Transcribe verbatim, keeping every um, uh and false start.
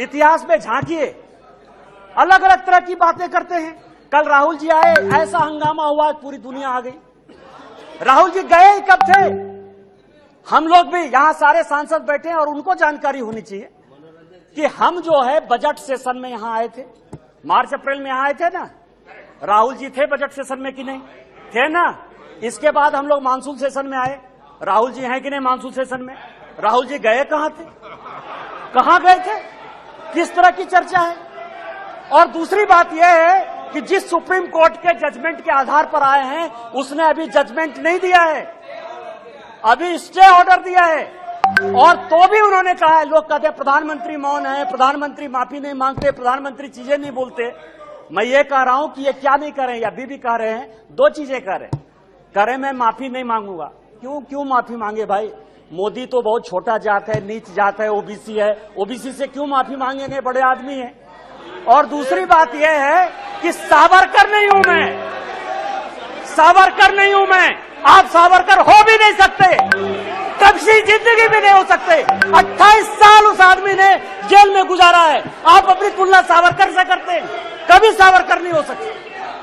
इतिहास में झांकिए, अलग अलग तरह की बातें करते हैं। कल राहुल जी आए, ऐसा हंगामा हुआ, पूरी दुनिया आ गई। राहुल जी गए ही कब थे? हम लोग भी यहाँ सारे सांसद बैठे हैं और उनको जानकारी होनी चाहिए कि हम जो है बजट सेशन में यहाँ आए थे, मार्च अप्रैल में यहाँ आए थे ना। राहुल जी थे बजट सेशन में कि नहीं थे ना? इसके बाद हम लोग मानसून सेशन में आए, राहुल जी हैं कि नहीं मानसून सेशन में? राहुल जी गए कहाँ थे, कहाँ गए थे, किस तरह की चर्चा है? और दूसरी बात यह है कि जिस सुप्रीम कोर्ट के जजमेंट के आधार पर आए हैं उसने अभी जजमेंट नहीं दिया है, अभी स्टे ऑर्डर दिया है। और तो भी उन्होंने कहा है, लोग कहते हैं प्रधानमंत्री मौन है, प्रधानमंत्री माफी नहीं मांगते, प्रधानमंत्री चीजें नहीं बोलते। मैं ये कह रहा हूं कि ये क्या नहीं करें, या अभी भी कह रहे हैं, दो चीजें कह रहे हैं। कह रहे मैं माफी नहीं मांगूंगा। क्यों क्यों माफी मांगे भाई? मोदी तो बहुत छोटा जात है, नीच जात है, ओबीसी है, ओबीसी से क्यों माफी मांगेंगे, बड़े आदमी है। और दूसरी बात यह है कि सावरकर नहीं हूं मैं, सावरकर नहीं हूं मैं, आप सावरकर हो भी नहीं सकते, कभी जिंदगी भी नहीं हो सकते। अट्ठाईस साल उस आदमी ने जेल में गुजारा है, आप अपनी तुलना सावरकर से करते हैं, कभी सावरकर नहीं हो सकते।